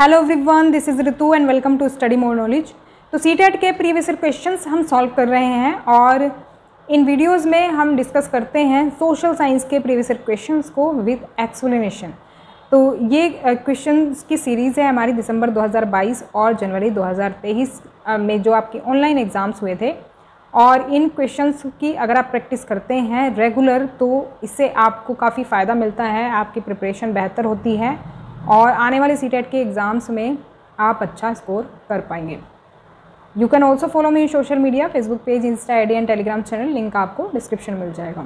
Hello everyone, this is Ritu and welcome to study more knowledge. तो CTET के previous questions हम solve कर रहे हैं और इन वीडियोस में हम डिस्कस करते हैं सोशल साइंस के प्रीवियस क्वेश्चंस को विद एक्सप्लेनेशन। तो ये क्वेश्चंस की सीरीज़ है हमारी दिसंबर 2022 और जनवरी 2023 में जो आपके ऑनलाइन एग्ज़ाम्स हुए थे, और इन क्वेश्चंस की अगर आप प्रैक्टिस करते हैं रेगुलर तो इससे आपको काफ़ी फ़ायदा मिलता है, आपकी प्रिपरेशन बेहतर होती है और आने वाले सीटेट के एग्ज़ाम्स में आप अच्छा स्कोर कर पाएंगे। You can also follow me social media, Facebook page, Insta ID and Telegram channel, link आपको डिस्क्रिप्शन मिल जाएगा।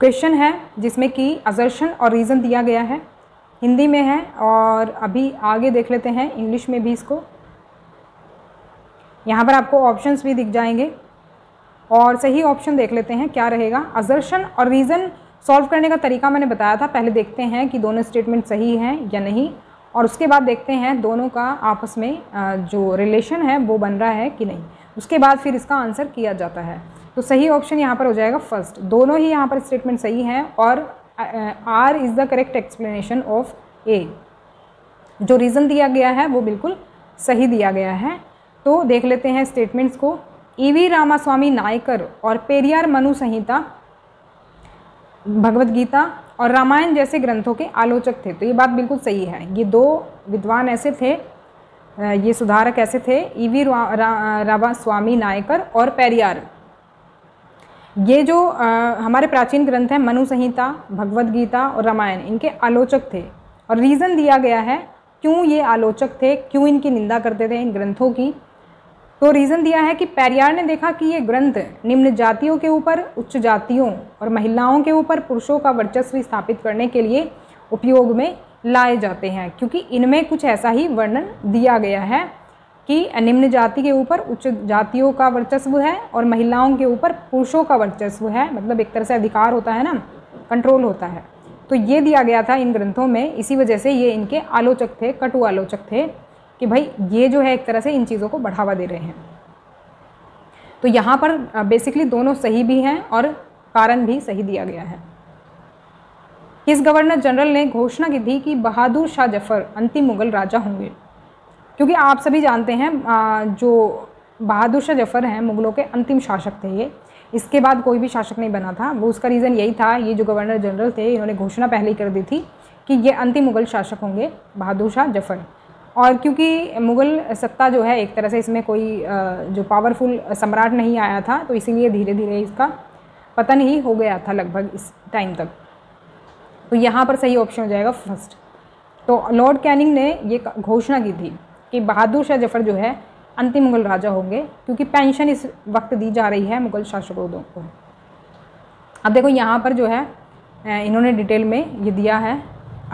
क्वेश्चन है जिसमें कि असर्शन और रीज़न दिया गया है, हिंदी में है और अभी आगे देख लेते हैं इंग्लिश में भी इसको। यहाँ पर आपको ऑप्शंस भी दिख जाएंगे और सही ऑप्शन देख लेते हैं क्या रहेगा। असर्शन और रीज़न सॉल्व करने का तरीका मैंने बताया था, पहले देखते हैं कि दोनों स्टेटमेंट सही हैं या नहीं और उसके बाद देखते हैं दोनों का आपस में जो रिलेशन है वो बन रहा है कि नहीं, उसके बाद फिर इसका आंसर किया जाता है। तो सही ऑप्शन यहाँ पर हो जाएगा फर्स्ट, दोनों ही यहाँ पर स्टेटमेंट सही हैं और R is the correct explanation of A. जो रीज़न दिया गया है वो बिल्कुल सही दिया गया है। तो देख लेते हैं स्टेटमेंट्स को। EV रामास्वामी नायकर और पेरियार मनु संहिता, भगवद गीता और रामायण जैसे ग्रंथों के आलोचक थे। तो ये बात बिल्कुल सही है, ये दो विद्वान ऐसे थे, ये सुधारक ऐसे थे, EV रामास्वामी नायकर और पेरियार। ये जो हमारे प्राचीन ग्रंथ हैं मनु संहिता, भगवद गीता और रामायण, इनके आलोचक थे। और रीज़न दिया गया है क्यों ये आलोचक थे, क्यों इनकी निंदा करते थे इन ग्रंथों की। तो रीज़न दिया है कि पेरियार ने देखा कि ये ग्रंथ निम्न जातियों के ऊपर उच्च जातियों और महिलाओं के ऊपर पुरुषों का वर्चस्व स्थापित करने के लिए उपयोग में लाए जाते हैं, क्योंकि इनमें कुछ ऐसा ही वर्णन दिया गया है कि निम्न जाति के ऊपर उच्च जातियों का वर्चस्व है और महिलाओं के ऊपर पुरुषों का वर्चस्व है, मतलब एक तरह से अधिकार होता है ना, कंट्रोल होता है। तो ये दिया गया था इन ग्रंथों में, इसी वजह से ये इनके आलोचक थे, कटु आलोचक थे कि भाई ये जो है एक तरह से इन चीज़ों को बढ़ावा दे रहे हैं। तो यहाँ पर बेसिकली दोनों सही भी हैं और कारण भी सही दिया गया है। इस गवर्नर जनरल ने घोषणा की थी कि बहादुर शाह जफ़र अंतिम मुग़ल राजा होंगे, क्योंकि आप सभी जानते हैं जो बहादुर शाह जफ़र हैं मुग़लों के अंतिम शासक थे ये, इसके बाद कोई भी शासक नहीं बना था। वो उसका रीज़न यही था, ये जो गवर्नर जनरल थे इन्होंने घोषणा पहले ही कर दी थी कि ये अंतिम मुग़ल शासक होंगे बहादुर शाह जफ़र, और क्योंकि मुग़ल सत्ता जो है एक तरह से इसमें कोई जो पावरफुल सम्राट नहीं आया था तो इसीलिए धीरे धीरे इसका पतन ही हो गया था लगभग इस टाइम तक। तो यहाँ पर सही ऑप्शन हो जाएगा फर्स्ट। तो लॉर्ड कैनिंग ने ये घोषणा की थी कि बहादुर शाह जफ़र जो है अंतिम मुग़ल राजा होंगे, क्योंकि पेंशन इस वक्त दी जा रही है मुग़ल शासकों को। अब देखो यहाँ पर जो है इन्होंने डिटेल में ये दिया है,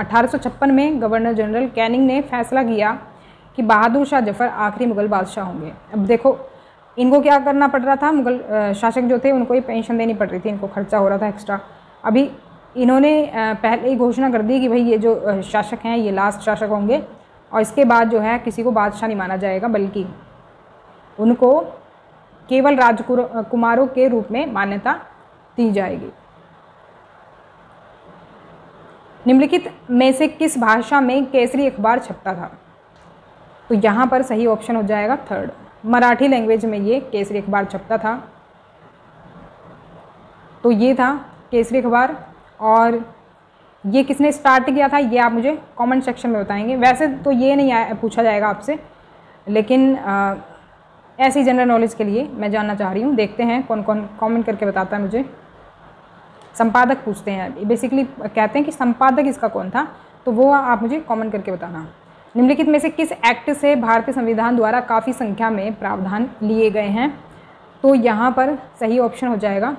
1856 में गवर्नर जनरल कैनिंग ने फैसला किया कि बहादुर शाह जफ़र आखिरी मुग़ल बादशाह होंगे। अब देखो इनको क्या करना पड़ रहा था, मुग़ल शासक जो थे उनको ये पेंशन देनी पड़ रही थी, इनको खर्चा हो रहा था एक्स्ट्रा। अभी इन्होंने पहले ही घोषणा कर दी कि भाई ये जो शासक हैं ये लास्ट शासक होंगे और इसके बाद जो है किसी को बादशाह नहीं माना जाएगा, बल्कि उनको केवल राजकुमारों के रूप में मान्यता दी जाएगी। निम्नलिखित में से किस भाषा में केसरी अखबार छपता था? तो यहाँ पर सही ऑप्शन हो जाएगा थर्ड, मराठी लैंग्वेज में ये केसरी अखबार छपता था। तो ये था केसरी अखबार, और ये किसने स्टार्ट किया था ये आप मुझे कमेंट सेक्शन में बताएंगे। वैसे तो ये नहीं पूछा जाएगा आपसे, लेकिन ऐसी जनरल नॉलेज के लिए मैं जानना चाह रही हूँ। देखते हैं कौन कौन कमेंट करके बताता है मुझे। संपादक पूछते हैं, बेसिकली कहते हैं कि संपादक इसका कौन था, तो वो आप मुझे कमेंट करके बताना। निम्नलिखित में से किस एक्ट से भारतीय संविधान द्वारा काफ़ी संख्या में प्रावधान लिए गए हैं? तो यहाँ पर सही ऑप्शन हो जाएगा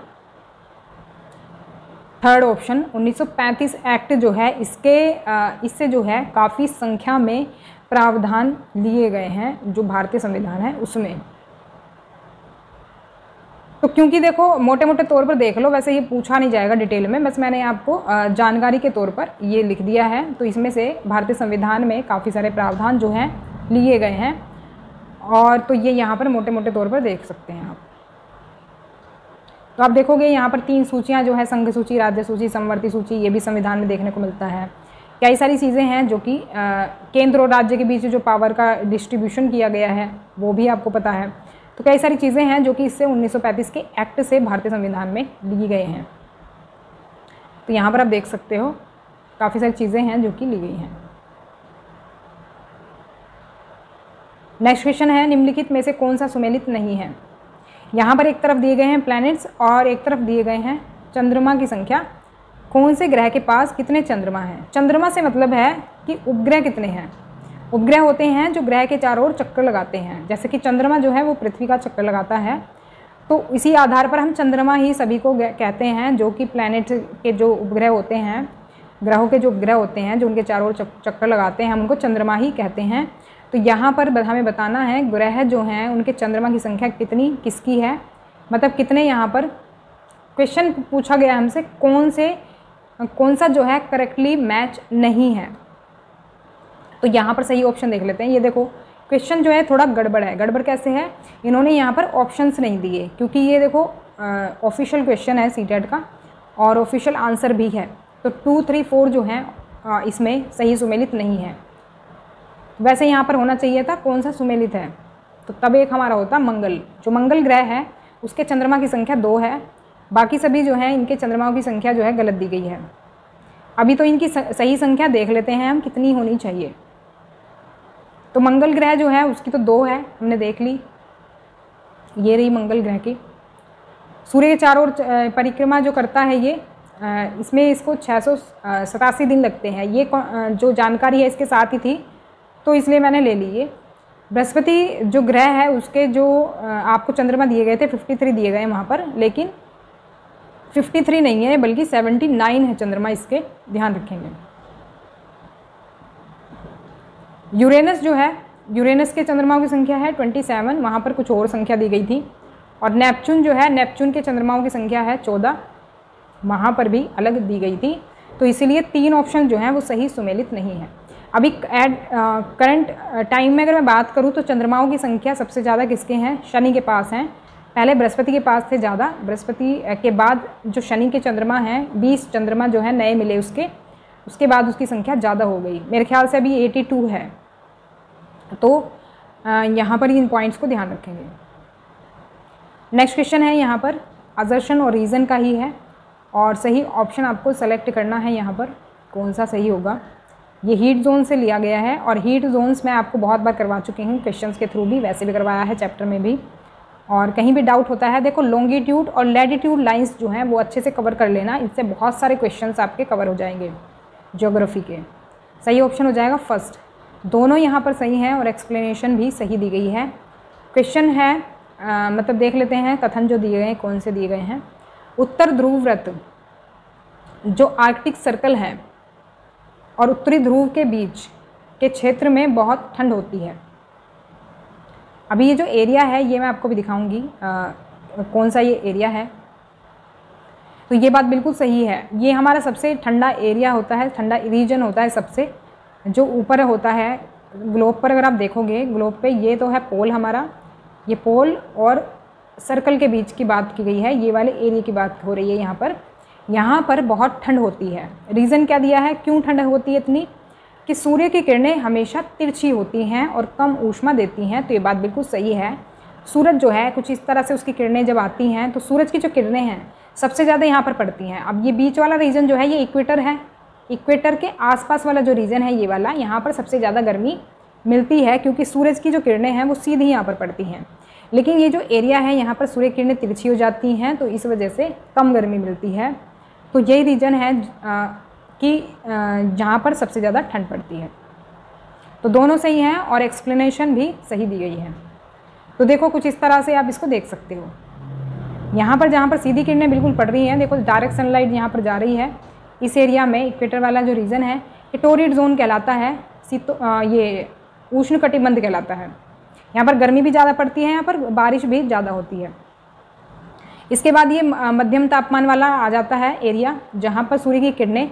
थर्ड ऑप्शन, 1935 एक्ट जो है इससे जो है काफ़ी संख्या में प्रावधान लिए गए हैं जो भारतीय संविधान है उसमें। तो क्योंकि देखो मोटे मोटे तौर पर देख लो, वैसे ये पूछा नहीं जाएगा डिटेल में, बस मैंने आपको जानकारी के तौर पर ये लिख दिया है। तो इसमें से भारतीय संविधान में काफ़ी सारे प्रावधान जो हैं लिए गए हैं, और तो ये यहाँ पर मोटे मोटे तौर पर देख सकते हैं आप। तो आप देखोगे यहाँ पर तीन सूचियाँ जो है, संघ सूची, राज्य सूची, समवर्ती सूची, ये भी संविधान में देखने को मिलता है। कई सारी चीज़ें हैं जो कि केंद्र और राज्य के बीच जो पावर का डिस्ट्रीब्यूशन किया गया है वो भी आपको पता है। तो कई सारी चीज़ें हैं जो कि इससे 1935 के एक्ट से भारतीय संविधान में ली गए हैं। तो यहाँ पर आप देख सकते हो काफ़ी सारी चीज़ें हैं जो कि ली गई हैं। नेक्स्ट क्वेश्चन है, निम्नलिखित में से कौन सा सुमेलित नहीं है। यहाँ पर एक तरफ दिए गए हैं प्लैनेट्स और एक तरफ दिए गए हैं चंद्रमा की संख्या। कौन से ग्रह के पास कितने चंद्रमा हैं। चंद्रमा से मतलब है कि उपग्रह कितने हैं। उपग्रह होते हैं जो ग्रह के चारों ओर चक्कर लगाते हैं, जैसे कि चंद्रमा जो है वो पृथ्वी का चक्कर लगाता है। तो इसी आधार पर हम चंद्रमा ही सभी को कहते हैं, जो कि प्लैनेट के जो उपग्रह होते हैं, ग्रहों के जो उपग्रह होते हैं जो उनके चारों ओर चक्कर लगाते हैं, हम उनको चंद्रमा ही कहते हैं। तो यहाँ पर हमें बताना है ग्रह जो हैं उनके चंद्रमा की संख्या कितनी किसकी है, मतलब कितने। यहाँ पर क्वेश्चन पूछा गया हमसे कौन सा जो है करेक्टली मैच नहीं है। तो यहाँ पर सही ऑप्शन देख लेते हैं। ये देखो क्वेश्चन जो है थोड़ा गड़बड़ है। गड़बड़ कैसे है, इन्होंने यहाँ पर ऑप्शंस नहीं दिए, क्योंकि ये देखो ऑफिशियल क्वेश्चन है सीटेट का और ऑफिशियल आंसर भी है। तो 2, 3, 4 जो हैं इसमें सही सुमेलित नहीं है। वैसे यहाँ पर होना चाहिए था कौन सा सुमेलित है, तो तब एक हमारा होता मंगल। जो मंगल ग्रह है उसके चंद्रमा की संख्या 2 है, बाकी सभी जो हैं इनके चंद्रमाओं की संख्या जो है गलत दी गई है। अभी तो इनकी सही संख्या देख लेते हैं हम कितनी होनी चाहिए। तो मंगल ग्रह जो है उसकी तो 2 है, हमने देख ली। ये रही मंगल ग्रह की। सूर्य के चारों ओर परिक्रमा जो करता है ये, इसमें इसको 687 दिन लगते हैं। ये जो जानकारी है इसके साथ ही थी तो इसलिए मैंने ले ली। ये बृहस्पति जो ग्रह है उसके जो आपको चंद्रमा दिए गए थे 53 दिए गए वहाँ पर, लेकिन 53 नहीं है बल्कि 79 है चंद्रमा, इसके ध्यान रखेंगे। यूरेनस जो है, यूरेनस के चंद्रमाओं की संख्या है 27, वहाँ पर कुछ और संख्या दी गई थी। और नेपच्यून जो है, नेपच्यून के चंद्रमाओं की संख्या है 14, वहाँ पर भी अलग दी गई थी। तो इसीलिए 3 ऑप्शन जो हैं वो सही सुमेलित नहीं है। अभी करंट टाइम में अगर मैं बात करूँ तो चंद्रमाओं की संख्या सबसे ज़्यादा किसके हैं, शनि के पास हैं। पहले बृहस्पति के पास थे ज़्यादा, बृहस्पति के बाद जो शनि के चंद्रमा हैं 20 चंद्रमा जो है नए मिले उसके बाद उसकी संख्या ज़्यादा हो गई। मेरे ख्याल से अभी 82 है। तो यहाँ पर इन पॉइंट्स को ध्यान रखेंगे। नेक्स्ट क्वेश्चन है यहाँ पर असर्शन और रीज़न का ही है और सही ऑप्शन आपको सेलेक्ट करना है यहाँ पर कौन सा सही होगा। ये हीट जोन से लिया गया है और हीट जोन्स मैं आपको बहुत बार करवा चुकी हूँ, क्वेश्चंस के थ्रू भी, वैसे भी करवाया है चैप्टर में भी। और कहीं भी डाउट होता है, देखो लॉन्गिट्यूड और लैटिट्यूड लाइंस जो हैं वो अच्छे से कवर कर लेना, इससे बहुत सारे क्वेश्चंस आपके कवर हो जाएंगे ज्योग्राफी के। सही ऑप्शन हो जाएगा फर्स्ट। दोनों यहाँ पर सही हैं और एक्सप्लेनेशन भी सही दी गई है। क्वेश्चन है मतलब देख लेते हैं कथन जो दिए गए हैं कौन से दिए गए हैं। उत्तर ध्रुव वृत्त जो आर्कटिक सर्कल है और उत्तरी ध्रुव के बीच के क्षेत्र में बहुत ठंड होती है। अभी ये जो एरिया है ये मैं आपको भी दिखाऊंगी कौन सा ये एरिया है। तो ये बात बिल्कुल सही है, ये हमारा सबसे ठंडा एरिया होता है, ठंडा रीजन होता है सबसे जो ऊपर होता है ग्लोब पर। अगर आप देखोगे ग्लोब पे ये तो है पोल हमारा, ये पोल और सर्कल के बीच की बात की गई है, ये वाले एरिया की बात हो रही है। यहाँ पर बहुत ठंड होती है। रीज़न क्या दिया है, क्यों ठंड होती है इतनी, कि सूर्य की किरणें हमेशा तिरछी होती हैं और कम ऊष्मा देती हैं। तो ये बात बिल्कुल सही है। सूरज जो है कुछ इस तरह से उसकी किरणें जब आती हैं तो सूरज की जो किरणें हैं सबसे ज़्यादा यहाँ पर पड़ती हैं। अब ये बीच वाला रीजन जो है ये इक्वेटर है, इक्वेटर के आसपास वाला जो रीजन है ये वाला, यहाँ पर सबसे ज़्यादा गर्मी मिलती है क्योंकि सूरज की जो किरणें हैं वो सीधी यहाँ पर पड़ती हैं। लेकिन ये जो एरिया है यहाँ पर सूर्य किरणें तिरछी हो जाती हैं तो इस वजह से कम गर्मी मिलती है। तो यही रीजन है कि जहाँ पर सबसे ज़्यादा ठंड पड़ती है। तो दोनों सही हैं और एक्सप्लेनेशन भी सही दी गई है। तो देखो कुछ इस तरह से आप इसको देख सकते हो। यहाँ पर जहाँ पर सीधी किरणें बिल्कुल पड़ रही हैं, देखो डायरेक्ट सनलाइट यहाँ पर जा रही है, इस एरिया में इक्वेटर वाला जो रीजन है ये टोरिड जोन कहलाता है, ये उष्णकटिबंध कहलाता है। यहाँ पर गर्मी भी ज़्यादा पड़ती है, यहाँ पर बारिश भी ज़्यादा होती है। इसके बाद ये मध्यम तापमान वाला आ जाता है एरिया, जहाँ पर सूर्य की किरणें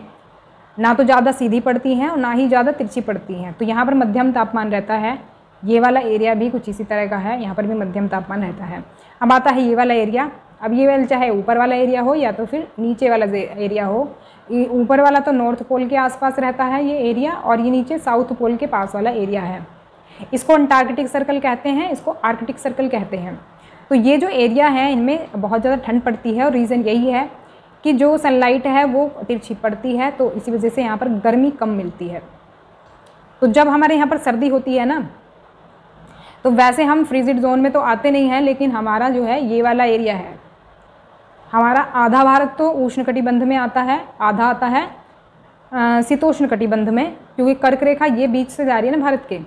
ना तो ज़्यादा सीधी पड़ती हैं और ना ही ज़्यादा तिरछी पड़ती हैं। तो यहाँ पर मध्यम तापमान रहता है। ये वाला एरिया भी कुछ इसी तरह का है, यहाँ पर भी मध्यम तापमान रहता है। अब आता है ये वाला एरिया। अब ये वाला चाहे ऊपर वाला एरिया हो या तो फिर नीचे वाला एरिया हो, ये ऊपर वाला तो नॉर्थ पोल के आसपास रहता है ये एरिया, और ये नीचे साउथ पोल के पास वाला एरिया है। इसको अंटार्कटिक सर्कल कहते हैं, इसको आर्कटिक सर्कल कहते हैं। तो ये जो एरिया है इनमें बहुत ज़्यादा ठंड पड़ती है, और रीज़न यही है कि जो सनलाइट है वो तिरछी पड़ती है, तो इसी वजह से यहाँ पर गर्मी कम मिलती है। तो जब हमारे यहाँ पर सर्दी होती है ना, तो वैसे हम फ्रीजिड जोन में तो आते नहीं हैं, लेकिन हमारा जो है ये वाला एरिया है, हमारा आधा भारत तो उष्णकटिबंध में आता है, आधा आता है शीतोष्णकटिबंध में, क्योंकि कर्क रेखा ये बीच से जा रही है ना भारत के।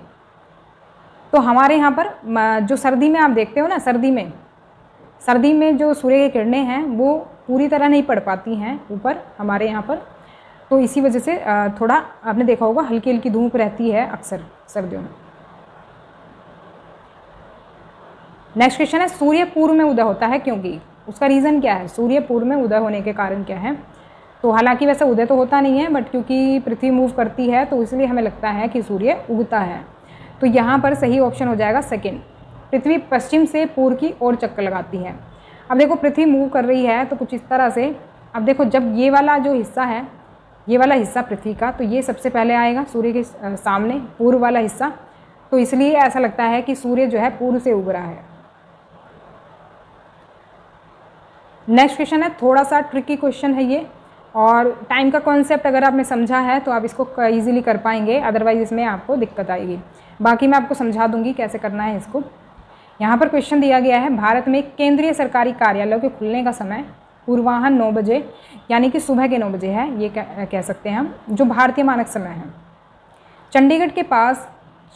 तो हमारे यहाँ पर जो सर्दी में आप देखते हो ना, सर्दी में जो सूर्य की किरणें हैं वो पूरी तरह नहीं पड़ पाती हैं ऊपर हमारे यहाँ पर, तो इसी वजह से थोड़ा आपने देखा होगा हल्की हल्की धूप रहती है अक्सर सर्दियों में। नेक्स्ट क्वेश्चन है, सूर्य पूर्व में उदय होता है क्योंकि, उसका रीज़न क्या है, सूर्य पूर्व में उदय होने के कारण क्या है। तो हालांकि वैसे उदय तो होता नहीं है, बट क्योंकि पृथ्वी मूव करती है तो इसलिए हमें लगता है कि सूर्य उगता है। तो यहाँ पर सही ऑप्शन हो जाएगा सेकेंड, पृथ्वी पश्चिम से पूर्व की ओर चक्कर लगाती है। अब देखो पृथ्वी मूव कर रही है तो कुछ इस तरह से, अब देखो जब ये वाला जो हिस्सा है, ये वाला हिस्सा पृथ्वी का, तो ये सबसे पहले आएगा सूर्य के सामने, पूर्व वाला हिस्सा, तो इसलिए ऐसा लगता है कि सूर्य जो है पूर्व से उग रहा है। नेक्स्ट क्वेश्चन है, थोड़ा सा ट्रिकी क्वेश्चन है ये, और टाइम का कॉन्सेप्ट अगर आपने समझा है तो आप इसको ईजिली कर पाएंगे, अदरवाइज इसमें आपको दिक्कत आएगी। बाकी मैं आपको समझा दूंगी कैसे करना है इसको। यहाँ पर क्वेश्चन दिया गया है, भारत में केंद्रीय सरकारी कार्यालयों के खुलने का समय पूर्वाहन 9 बजे, यानी कि सुबह के 9 बजे है, ये कह सकते हैं हम, जो भारतीय मानक समय है। चंडीगढ़ के पास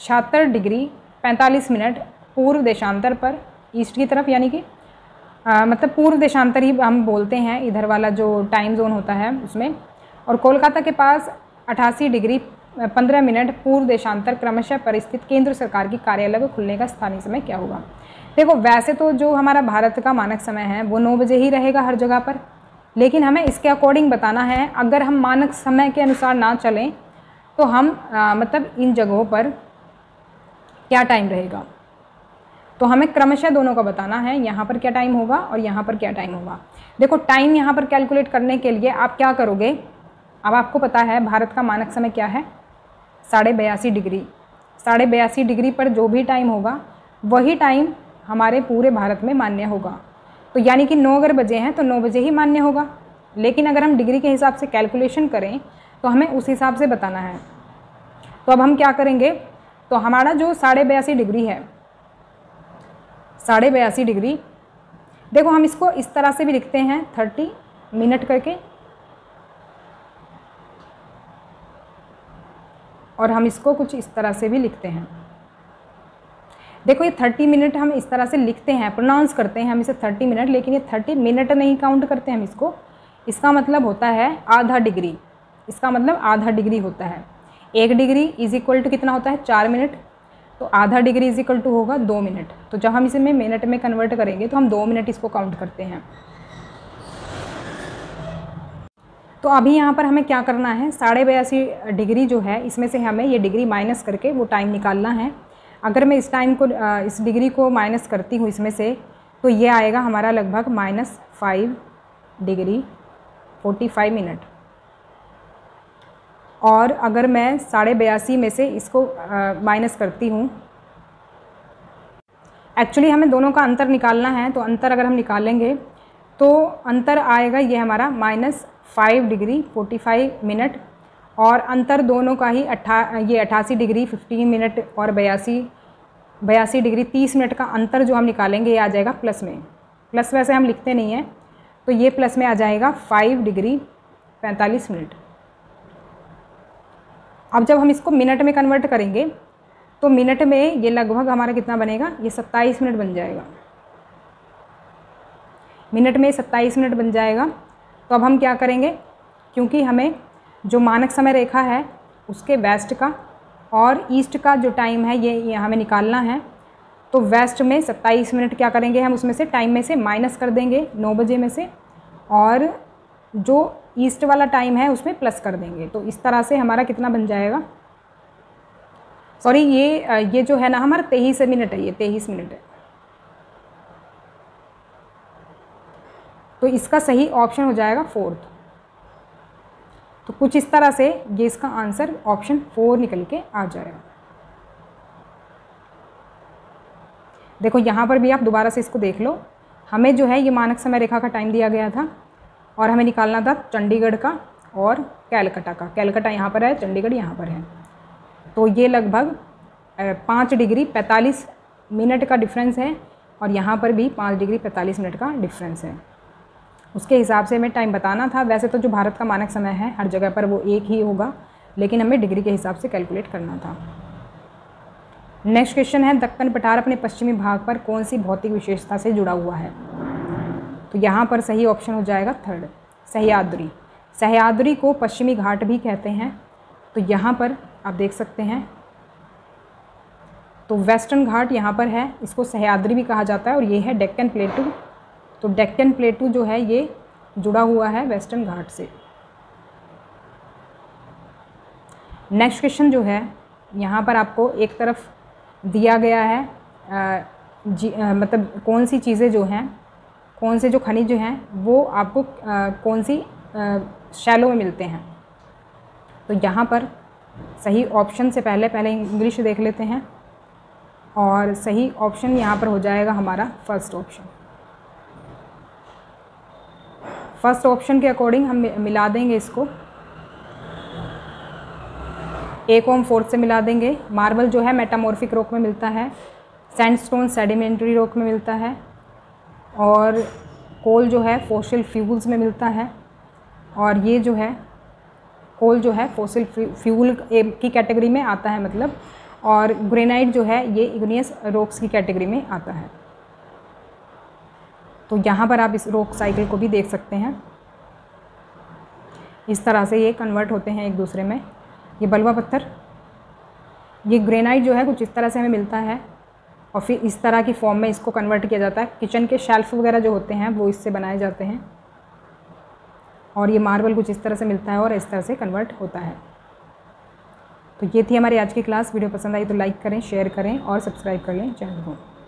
76 डिग्री 45 मिनट पूर्व देशांतर पर, ईस्ट की तरफ, यानी कि मतलब पूर्व देशांतर ही हम बोलते हैं इधर वाला जो टाइम जोन होता है उसमें। और कोलकाता के पास 88 डिग्री 15 मिनट पूर्व देशांतर क्रमशः पर स्थित केंद्र सरकार की कार्यालय को खुलने का स्थानीय समय क्या होगा। देखो वैसे तो जो हमारा भारत का मानक समय है वो 9 बजे ही रहेगा हर जगह पर, लेकिन हमें इसके अकॉर्डिंग बताना है। अगर हम मानक समय के अनुसार ना चलें तो हम मतलब इन जगहों पर क्या टाइम रहेगा, तो हमें क्रमशः दोनों का बताना है, यहाँ पर क्या टाइम होगा और यहाँ पर क्या टाइम होगा। देखो टाइम यहाँ पर कैलकुलेट करने के लिए आप क्या करोगे, अब आपको पता है भारत का मानक समय क्या है, 82.5 डिग्री। 82.5 डिग्री पर जो भी टाइम होगा वही टाइम हमारे पूरे भारत में मान्य होगा। तो यानी कि 9 अगर बजे हैं तो 9 बजे ही मान्य होगा, लेकिन अगर हम डिग्री के हिसाब से कैलकुलेशन करें तो हमें उस हिसाब से बताना है। तो अब हम क्या करेंगे, तो हमारा जो 82.5 डिग्री है, 82.5 डिग्री, देखो हम इसको इस तरह से भी लिखते हैं 30 मिनट करके, और हम इसको कुछ इस तरह से भी लिखते हैं। देखो ये 30 मिनट हम इस तरह से लिखते हैं, प्रोनाउंस करते हैं हम इसे 30 मिनट, लेकिन ये 30 मिनट नहीं काउंट करते हम इसको। इसका मतलब होता है आधा डिग्री, इसका मतलब आधा डिग्री होता है। 1 डिग्री इज इक्वल टू कितना होता है, 4 मिनट, तो आधा डिग्री इज इक्वल टू होगा 2 मिनट। तो जब हम इसे मिनट में कन्वर्ट करेंगे तो हम 2 मिनट इसको काउंट करते हैं। तो अभी यहाँ पर हमें क्या करना है, 82.5 डिग्री जो है इसमें से हमें ये डिग्री माइनस करके वो टाइम निकालना है। अगर मैं इस टाइम को, इस डिग्री को माइनस करती हूँ इसमें से, तो ये आएगा हमारा लगभग -5 डिग्री 45 मिनट। और अगर मैं 82.5 में से इसको माइनस करती हूँ, एक्चुअली हमें दोनों का अंतर निकालना है, तो अंतर अगर हम निकालेंगे तो अंतर आएगा ये हमारा -5 डिग्री 45 मिनट, और अंतर दोनों का ही 88 डिग्री 15 मिनट और 82.5 डिग्री 30 मिनट का अंतर जो हम निकालेंगे ये आ जाएगा प्लस में। प्लस वैसे हम लिखते नहीं हैं, तो ये प्लस में आ जाएगा 5 डिग्री 45 मिनट। अब जब हम इसको मिनट में कन्वर्ट करेंगे तो मिनट में ये लगभग हमारा कितना बनेगा, ये 27 मिनट बन जाएगा, मिनट में 27 मिनट बन जाएगा। तो अब हम क्या करेंगे, क्योंकि हमें जो मानक समय रेखा है उसके वेस्ट का और ईस्ट का जो टाइम है ये हमें निकालना है, तो वेस्ट में 27 मिनट क्या करेंगे हम, उसमें से टाइम में से माइनस कर देंगे 9 बजे में से, और जो ईस्ट वाला टाइम है उसमें प्लस कर देंगे। तो इस तरह से हमारा कितना बन जाएगा, सॉरी ये जो है ना हमारा 23 मिनट है, ये 23 मिनट है। तो इसका सही ऑप्शन हो जाएगा फोर्थ। तो कुछ इस तरह से ये इसका आंसर ऑप्शन 4 निकल के आ जाएगा। देखो यहाँ पर भी आप दोबारा से इसको देख लो, हमें जो है ये मानक समय रेखा का टाइम दिया गया था और हमें निकालना था चंडीगढ़ का और कैलकाटा का। कैलकाटा यहाँ पर है, चंडीगढ़ यहाँ पर है, तो ये लगभग 5 डिग्री 45 मिनट का डिफरेंस है और यहाँ पर भी 5 डिग्री 45 मिनट का डिफरेंस है। उसके हिसाब से हमें टाइम बताना था। वैसे तो जो भारत का मानक समय है हर जगह पर वो एक ही होगा, लेकिन हमें डिग्री के हिसाब से कैलकुलेट करना था। नेक्स्ट क्वेश्चन है, दक्कन पठार अपने पश्चिमी भाग पर कौन सी भौतिक विशेषता से जुड़ा हुआ है? तो यहाँ पर सही ऑप्शन हो जाएगा 3rd, सह्याद्री। सह्याद्री को पश्चिमी घाट भी कहते हैं, तो यहाँ पर आप देख सकते हैं, तो वेस्टर्न घाट यहाँ पर है, इसको सह्याद्री भी कहा जाता है, और ये है डेक्कन प्लेटू। तो डेक्कन प्लेटू जो है ये जुड़ा हुआ है वेस्टर्न घाट से। नेक्स्ट क्वेश्चन जो है यहाँ पर आपको एक तरफ दिया गया है मतलब कौन सी चीज़ें जो हैं, कौन से जो खनिज जो हैं वो आपको कौन सी शैलो में मिलते हैं। तो यहाँ पर सही ऑप्शन से पहले इंग्लिश देख लेते हैं और सही ऑप्शन यहाँ पर हो जाएगा हमारा फर्स्ट ऑप्शन। फर्स्ट ऑप्शन के अकॉर्डिंग हम मिला देंगे इसको, 1/4 से मिला देंगे। मार्बल जो है मेटामॉर्फिक रॉक में मिलता है, सैंडस्टोन सेडिमेंट्री रॉक में मिलता है, और कोल जो है फॉसिल फ्यूल्स में मिलता है, और ये जो है कोल जो है फॉसिल फ्यूल की कैटेगरी में आता है मतलब, और ग्रेनाइट जो है ये इग्नियस रॉक्स की कैटेगरी में आता है। तो यहाँ पर आप इस रॉक साइकिल को भी देख सकते हैं, इस तरह से ये कन्वर्ट होते हैं एक दूसरे में। ये बलुआ पत्थर, ये ग्रेनाइट जो है कुछ इस तरह से हमें मिलता है और फिर इस तरह की फॉर्म में इसको कन्वर्ट किया जाता है। किचन के शेल्फ वगैरह जो होते हैं वो इससे बनाए जाते हैं। और ये मार्बल कुछ इस तरह से मिलता है और इस तरह से कन्वर्ट होता है। तो ये थी हमारी आज की क्लास। वीडियो पसंद आई तो लाइक करें, शेयर करें और सब्सक्राइब कर लें चैनल को।